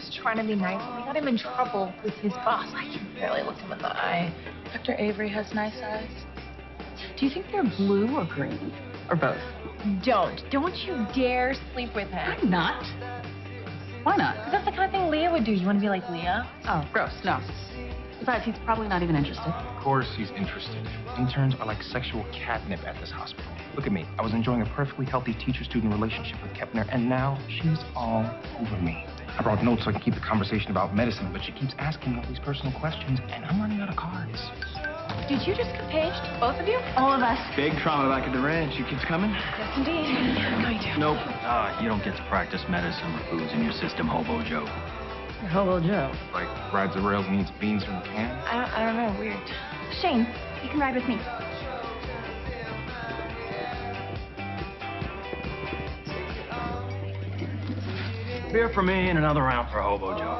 just trying to be nice. We got him in trouble with his boss. I can barely look him in the eye. Dr. Avery has nice eyes. Do you think they're blue or green? Or both? Don't you dare sleep with him. I'm not. Why not? Because that's the kind of thing Leah would do. You want to be like Leah? Oh, gross. No. Besides, he's probably not even interested. Of course he's interested. Interns are like sexual catnip at this hospital. Look at me. I was enjoying a perfectly healthy teacher-student relationship with Kepner, and now she's all over me. I brought notes so I can keep the conversation about medicine, but she keeps asking all these personal questions, and I'm running out of cards. Did you just get paged? Both of you? All of us. Big trauma back at the ranch. You kids coming? Yes, indeed. I'm going to. Nope. You don't get to practice medicine with booze in your system, Hobo Joe. Hobo Joe? Like, rides the rails and eats beans from a can? I don't know. Weird. Shane, you can ride with me. Beer for me and another round for Hobo Joe.